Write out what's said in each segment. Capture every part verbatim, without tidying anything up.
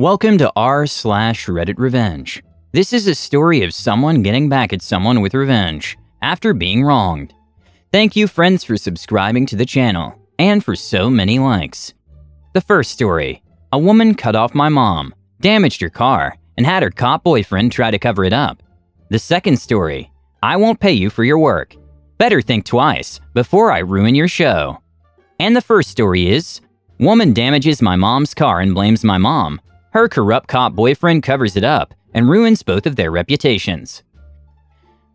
Welcome to r slash Reddit Revenge. This is a story of someone getting back at someone with revenge after being wronged. Thank you, friends, for subscribing to the channel and for so many likes. The first story: a woman cut off my mom, damaged her car, and had her cop boyfriend try to cover it up. The second story: I won't pay you for your work. Better think twice before I ruin your show. And the first story is: woman damages my mom's car and blames my mom. Her corrupt cop boyfriend covers it up and ruins both of their reputations.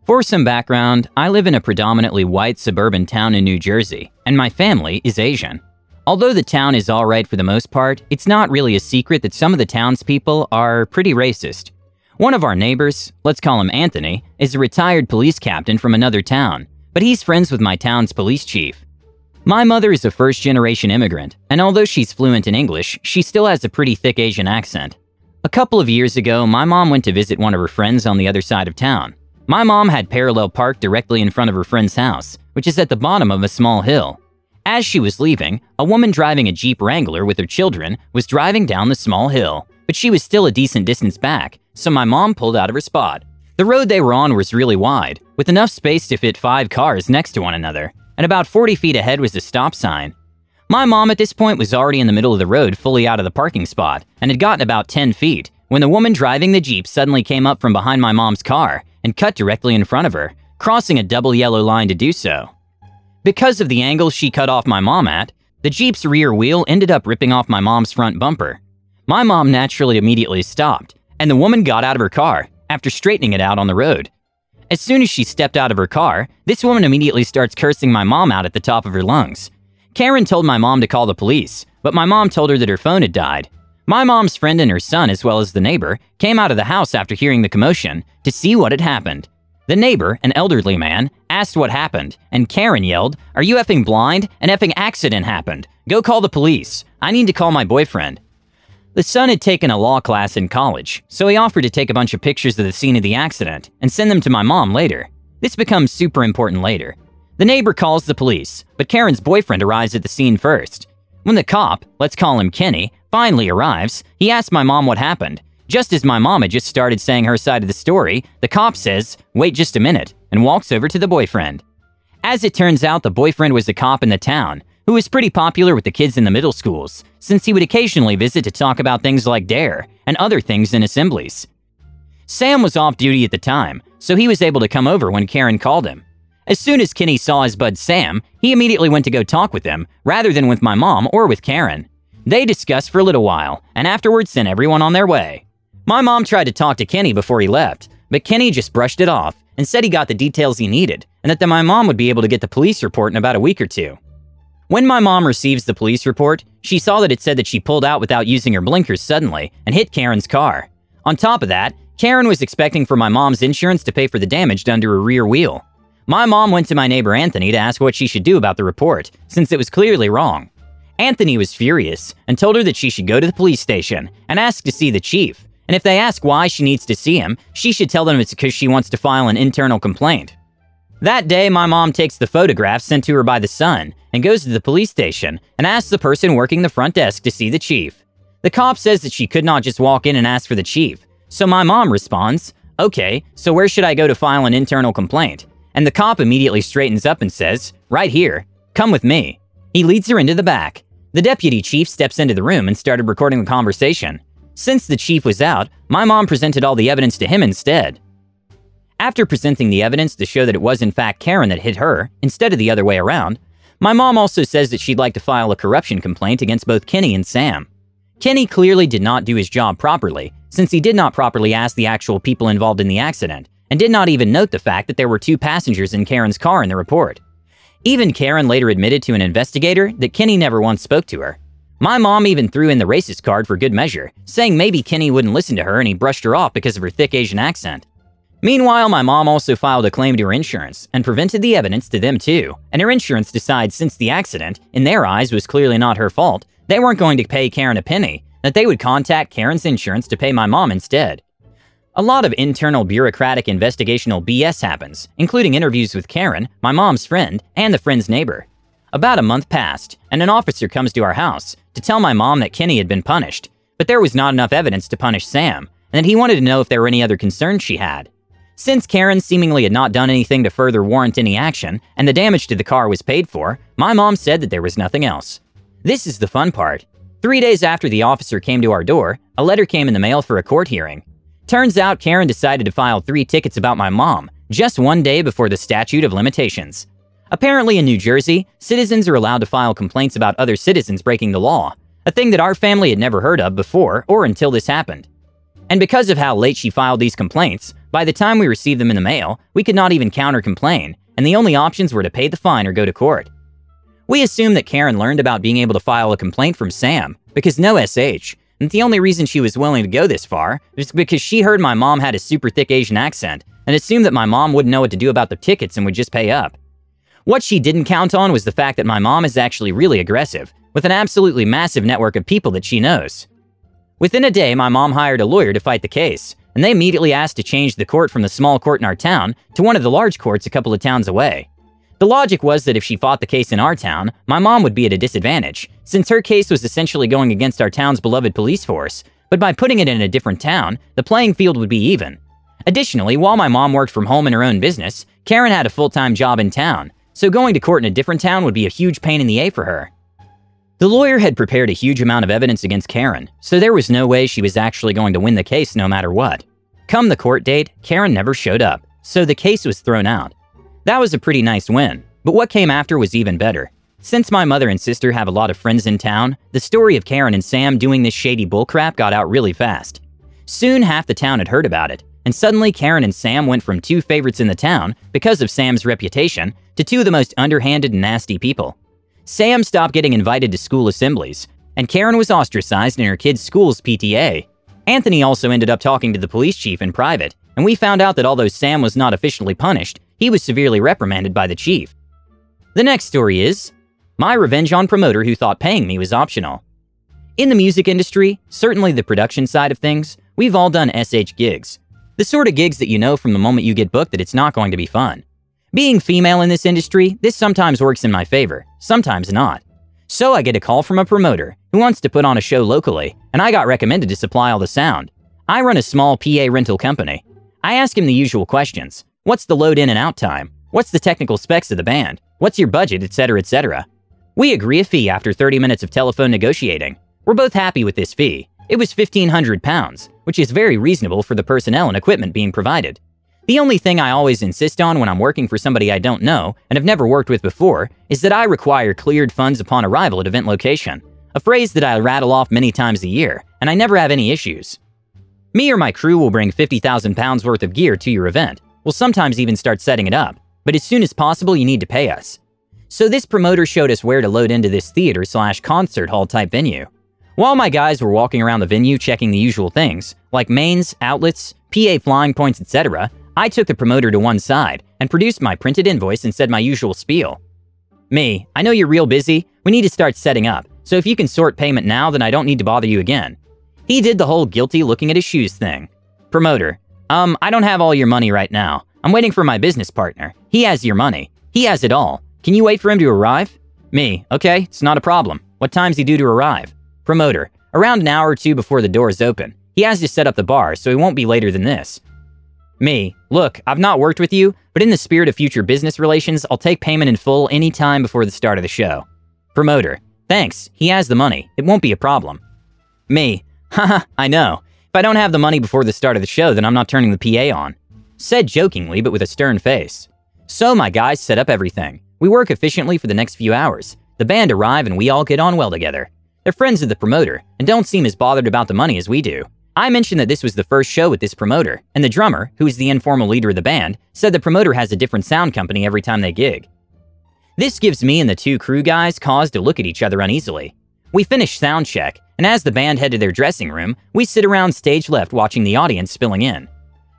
For some background, I live in a predominantly white suburban town in New Jersey, and my family is Asian. Although the town is alright for the most part, it's not really a secret that some of the townspeople are pretty racist. One of our neighbors, let's call him Anthony, is a retired police captain from another town, but he's friends with my town's police chief. My mother is a first-generation immigrant, and although she's fluent in English, she still has a pretty thick Asian accent. A couple of years ago, my mom went to visit one of her friends on the other side of town. My mom had parallel parked directly in front of her friend's house, which is at the bottom of a small hill. As she was leaving, a woman driving a Jeep Wrangler with her children was driving down the small hill, but she was still a decent distance back, so my mom pulled out of her spot. The road they were on was really wide, with enough space to fit five cars next to one another, and about forty feet ahead was a stop sign. My mom at this point was already in the middle of the road, fully out of the parking spot, and had gotten about ten feet when the woman driving the Jeep suddenly came up from behind my mom's car and cut directly in front of her, crossing a double yellow line to do so. Because of the angle she cut off my mom at, the Jeep's rear wheel ended up ripping off my mom's front bumper. My mom naturally immediately stopped, and the woman got out of her car after straightening it out on the road. As soon as she stepped out of her car, this woman immediately starts cursing my mom out at the top of her lungs. Karen told my mom to call the police, but my mom told her that her phone had died. My mom's friend and her son, as well as the neighbor, came out of the house after hearing the commotion to see what had happened. The neighbor, an elderly man, asked what happened, and Karen yelled, "Are you effing blind? An effing accident happened. Go call the police. I need to call my boyfriend." The son had taken a law class in college, so he offered to take a bunch of pictures of the scene of the accident and send them to my mom later. This becomes super important later. The neighbor calls the police, but Karen's boyfriend arrives at the scene first. When the cop, let's call him Kenny, finally arrives, he asks my mom what happened. Just as my mom had just started saying her side of the story, the cop says, "Wait just a minute," and walks over to the boyfriend. As it turns out, the boyfriend was a cop in the town who was pretty popular with the kids in the middle schools, since he would occasionally visit to talk about things like DARE and other things in assemblies. Sam was off duty at the time, so he was able to come over when Karen called him. As soon as Kenny saw his bud Sam, he immediately went to go talk with him rather than with my mom or with Karen. They discussed for a little while and afterwards sent everyone on their way. My mom tried to talk to Kenny before he left, but Kenny just brushed it off and said he got the details he needed and that my mom would be able to get the police report in about a week or two. When my mom receives the police report, she saw that it said that she pulled out without using her blinkers suddenly and hit Karen's car. On top of that, Karen was expecting for my mom's insurance to pay for the damage done to her rear wheel. My mom went to my neighbor Anthony to ask what she should do about the report, since it was clearly wrong. Anthony was furious and told her that she should go to the police station and ask to see the chief, and if they ask why she needs to see him, she should tell them it's because she wants to file an internal complaint. That day, my mom takes the photograph sent to her by the son and goes to the police station and asks the person working the front desk to see the chief. The cop says that she could not just walk in and ask for the chief, so my mom responds, "Okay, so where should I go to file an internal complaint?" And the cop immediately straightens up and says, "Right here, come with me." He leads her into the back. The deputy chief steps into the room and started recording the conversation. Since the chief was out, my mom presented all the evidence to him instead. After presenting the evidence to show that it was in fact Karen that hit her, instead of the other way around, my mom also says that she'd like to file a corruption complaint against both Kenny and Sam. Kenny clearly did not do his job properly, since he did not properly ask the actual people involved in the accident, and did not even note the fact that there were two passengers in Karen's car in the report. Even Karen later admitted to an investigator that Kenny never once spoke to her. My mom even threw in the racist card for good measure, saying maybe Kenny wouldn't listen to her and he brushed her off because of her thick Asian accent. Meanwhile, my mom also filed a claim to her insurance and presented the evidence to them too, and her insurance decides since the accident, in their eyes, was clearly not her fault, they weren't going to pay Karen a penny, that they would contact Karen's insurance to pay my mom instead. A lot of internal bureaucratic investigational B S happens, including interviews with Karen, my mom's friend, and the friend's neighbor. About a month passed, and an officer comes to our house to tell my mom that Kenny had been punished, but there was not enough evidence to punish Sam, and that he wanted to know if there were any other concerns she had. Since Karen seemingly had not done anything to further warrant any action, and the damage to the car was paid for, my mom said that there was nothing else. This is the fun part. Three days after the officer came to our door, a letter came in the mail for a court hearing. Turns out Karen decided to file three tickets about my mom, just one day before the statute of limitations. Apparently in New Jersey, citizens are allowed to file complaints about other citizens breaking the law, a thing that our family had never heard of before or until this happened. And because of how late she filed these complaints, by the time we received them in the mail, we could not even counter-complain, and the only options were to pay the fine or go to court. We assume that Karen learned about being able to file a complaint from Sam, because no S H, and the only reason she was willing to go this far was because she heard my mom had a super thick Asian accent and assumed that my mom wouldn't know what to do about the tickets and would just pay up. What she didn't count on was the fact that my mom is actually really aggressive, with an absolutely massive network of people that she knows. Within a day, my mom hired a lawyer to fight the case, and they immediately asked to change the court from the small court in our town to one of the large courts a couple of towns away. The logic was that if she fought the case in our town, my mom would be at a disadvantage, since her case was essentially going against our town's beloved police force, but by putting it in a different town, the playing field would be even. Additionally, while my mom worked from home in her own business, Karen had a full-time job in town, so going to court in a different town would be a huge pain in the A for her. The lawyer had prepared a huge amount of evidence against Karen, so there was no way she was actually going to win the case no matter what. Come the court date, Karen never showed up, so the case was thrown out. That was a pretty nice win, but what came after was even better. Since my mother and sister have a lot of friends in town, the story of Karen and Sam doing this shady bullcrap got out really fast. Soon half the town had heard about it, and suddenly Karen and Sam went from two favorites in the town, because of Sam's reputation, to two of the most underhanded and nasty people. Sam stopped getting invited to school assemblies, and Karen was ostracized in her kids' school's P T A. Anthony also ended up talking to the police chief in private, and we found out that although Sam was not officially punished, he was severely reprimanded by the chief. The next story is my revenge on promoter who thought paying me was optional. In the music industry, certainly the production side of things, we've all done S H gigs. The sort of gigs that you know from the moment you get booked that it's not going to be fun. Being female in this industry, this sometimes works in my favor, sometimes not. So I get a call from a promoter who wants to put on a show locally, and I got recommended to supply all the sound. I run a small P A rental company. I ask him the usual questions. What's the load in and out time? What's the technical specs of the band? What's your budget, et cetera, et cetera? We agree a fee after thirty minutes of telephone negotiating. We're both happy with this fee. It was fifteen hundred pounds, which is very reasonable for the personnel and equipment being provided. The only thing I always insist on when I'm working for somebody I don't know and have never worked with before is that I require cleared funds upon arrival at event location, a phrase that I rattle off many times a year, and I never have any issues. Me or my crew will bring fifty thousand pounds worth of gear to your event. We'll sometimes even start setting it up, but as soon as possible you need to pay us. So this promoter showed us where to load into this theater slash concert hall type venue. While my guys were walking around the venue checking the usual things, like mains, outlets, P A flying points, et cetera, I took the promoter to one side and produced my printed invoice and said my usual spiel. Me, I know you're real busy, we need to start setting up, so if you can sort payment now then I don't need to bother you again. He did the whole guilty looking at his shoes thing. Promoter, Um, I don't have all your money right now. I'm waiting for my business partner. He has your money. He has it all. Can you wait for him to arrive? Me, okay, it's not a problem. What time's he due to arrive? Promoter, around an hour or two before the doors open. He has to set up the bar, so he won't be later than this. Me, look, I've not worked with you, but in the spirit of future business relations, I'll take payment in full any time before the start of the show. Promoter, thanks, he has the money. It won't be a problem. Me, haha, I know. If I don't have the money before the start of the show, then I'm not turning the P A on. Said jokingly, but with a stern face. So my guys set up everything. We work efficiently for the next few hours. The band arrive and we all get on well together. They're friends of the promoter and don't seem as bothered about the money as we do. I mentioned that this was the first show with this promoter, and the drummer, who is the informal leader of the band, said the promoter has a different sound company every time they gig. This gives me and the two crew guys cause to look at each other uneasily. We finish sound check, and as the band head to their dressing room, we sit around stage left watching the audience spilling in.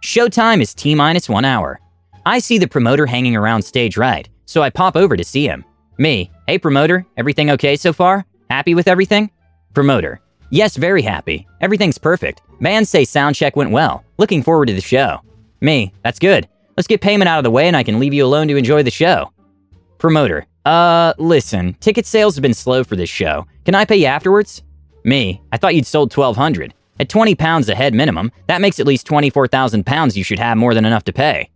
Showtime is T minus one hour. I see the promoter hanging around stage right, so I pop over to see him. Me, hey promoter, everything okay so far? Happy with everything? Promoter, yes, very happy. Everything's perfect. Bands say sound check went well. Looking forward to the show. Me, that's good. Let's get payment out of the way and I can leave you alone to enjoy the show. Promoter, uh, listen, ticket sales have been slow for this show. Can I pay you afterwards? Me, I thought you'd sold twelve hundred. At twenty pounds a head minimum, that makes at least twenty-four thousand pounds you should have more than enough to pay.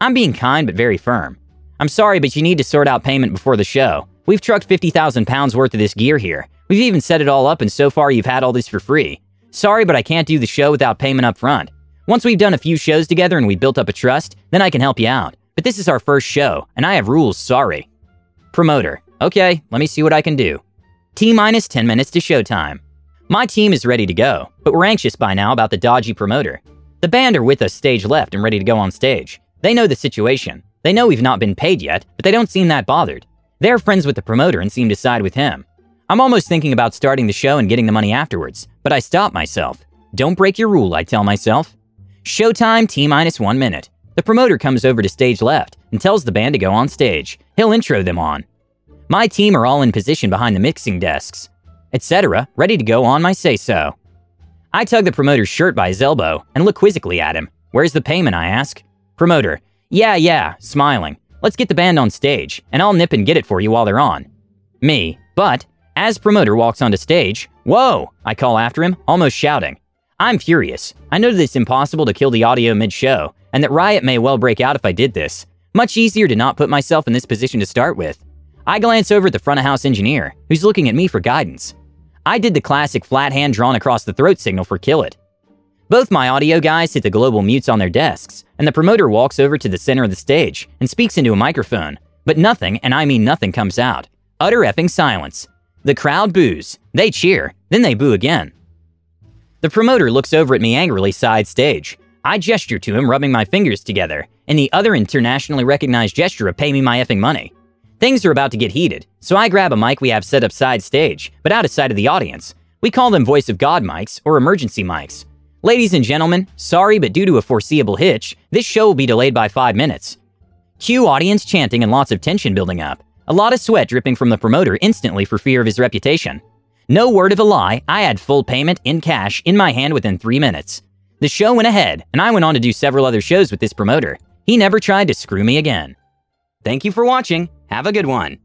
I'm being kind but very firm. I'm sorry, but you need to sort out payment before the show. We've trucked fifty thousand pounds worth of this gear here. We've even set it all up, and so far you've had all this for free. Sorry, but I can't do the show without payment up front. Once we've done a few shows together and we built up a trust, then I can help you out. But this is our first show, and I have rules, sorry. Promoter, okay, let me see what I can do. T-minus ten minutes to showtime. My team is ready to go, but we're anxious by now about the dodgy promoter. The band are with us stage left and ready to go on stage. They know the situation. They know we've not been paid yet, but they don't seem that bothered. They're friends with the promoter and seem to side with him. I'm almost thinking about starting the show and getting the money afterwards, but I stop myself. Don't break your rule, I tell myself. Showtime, T-minus one minute. The promoter comes over to stage left and tells the band to go on stage. He'll intro them on. My team are all in position behind the mixing desks, et cetera, ready to go on my say-so. I tug the promoter's shirt by his elbow and look quizzically at him. Where's the payment, I ask. Promoter, yeah, yeah, smiling. Let's get the band on stage, and I'll nip and get it for you while they're on. Me, but as promoter walks onto stage, whoa, I call after him, almost shouting. I'm furious. I know that it's impossible to kill the audio mid-show, and that riot may well break out if I did this. Much easier to not put myself in this position to start with. I glance over at the front-of-house engineer, who's looking at me for guidance. I did the classic flat hand drawn across the throat signal for kill it. Both my audio guys hit the global mutes on their desks, and the promoter walks over to the center of the stage and speaks into a microphone, but nothing, and I mean nothing, comes out. Utter effing silence. The crowd boos. They cheer, then they boo again. The promoter looks over at me angrily side stage. I gesture to him, rubbing my fingers together, in the other internationally recognized gesture of pay me my effing money. Things are about to get heated, so I grab a mic we have set up side stage, but out of sight of the audience. We call them Voice of God mics or emergency mics. Ladies and gentlemen, sorry, but due to a foreseeable hitch, this show will be delayed by five minutes. Cue audience chanting and lots of tension building up. A lot of sweat dripping from the promoter instantly for fear of his reputation. No word of a lie, I had full payment in cash in my hand within three minutes. The show went ahead, and I went on to do several other shows with this promoter. He never tried to screw me again. Thank you for watching. Have a good one.